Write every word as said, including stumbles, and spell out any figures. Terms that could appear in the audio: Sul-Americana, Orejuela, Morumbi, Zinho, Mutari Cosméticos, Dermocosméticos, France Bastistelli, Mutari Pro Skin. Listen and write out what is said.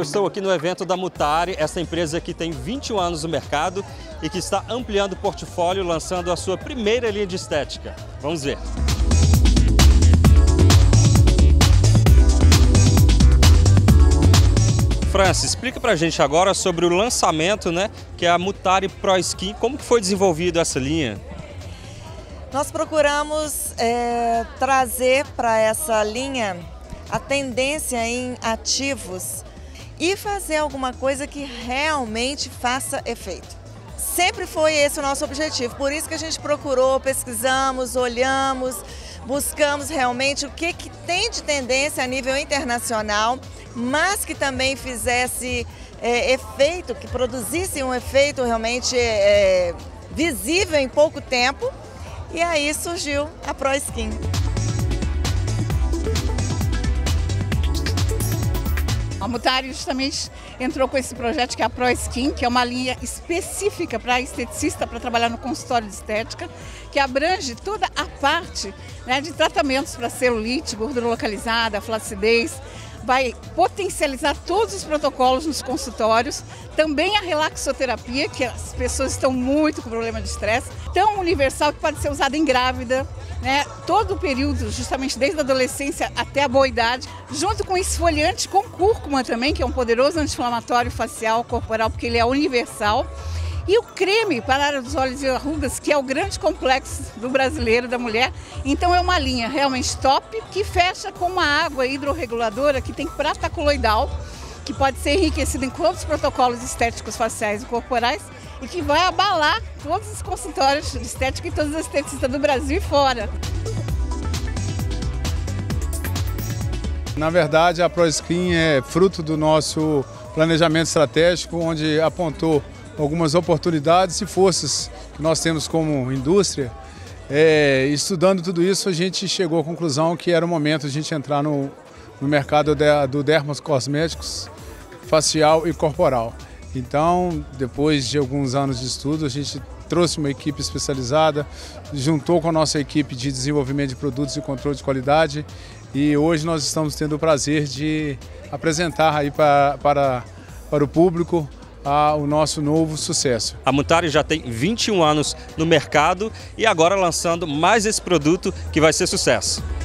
Eu estou aqui no evento da Mutari, essa empresa que tem vinte e um anos no mercado e que está ampliando o portfólio, lançando a sua primeira linha de estética. Vamos ver. France, explica pra gente agora sobre o lançamento, né, que é a Mutari Pro Skin. Como que foi desenvolvida essa linha? Nós procuramos é, trazer para essa linha a tendência em ativos e fazer alguma coisa que realmente faça efeito. Sempre foi esse o nosso objetivo, por isso que a gente procurou, pesquisamos, olhamos, buscamos realmente o que, que tem de tendência a nível internacional, mas que também fizesse é, efeito, que produzisse um efeito realmente é, visível em pouco tempo, e aí surgiu a Pro Skin. A Mutari justamente entrou com esse projeto que é a Pro Skin, que é uma linha específica para esteticista, para trabalhar no consultório de estética, que abrange toda a parte, né, de tratamentos para celulite, gordura localizada, flacidez. Vai potencializar todos os protocolos nos consultórios, também a relaxoterapia, que as pessoas estão muito com problema de estresse, tão universal que pode ser usada em grávida, né? Todo o período, justamente desde a adolescência até a boa idade, junto com esfoliante com cúrcuma também, que é um poderoso anti-inflamatório facial, corporal, porque ele é universal. E o creme para a área dos olhos e arrugas, que é o grande complexo do brasileiro, da mulher. Então é uma linha realmente top, que fecha com uma água hidrorreguladora que tem prata coloidal, que pode ser enriquecida em todos os protocolos estéticos faciais e corporais e que vai abalar todos os consultórios de estética e todas as esteticistas do Brasil e fora. Na verdade, a Pro Skin é fruto do nosso planejamento estratégico, onde apontou algumas oportunidades e forças que nós temos como indústria. É, estudando tudo isso, a gente chegou à conclusão que era o momento de a gente entrar no, no mercado de, do dermocosméticos facial e corporal. Então, depois de alguns anos de estudo, a gente trouxe uma equipe especializada, juntou com a nossa equipe de desenvolvimento de produtos e controle de qualidade, e hoje nós estamos tendo o prazer de apresentar aí para, para, para o público o nosso novo sucesso. A Mutari já tem vinte e um anos no mercado e agora lançando mais esse produto que vai ser sucesso.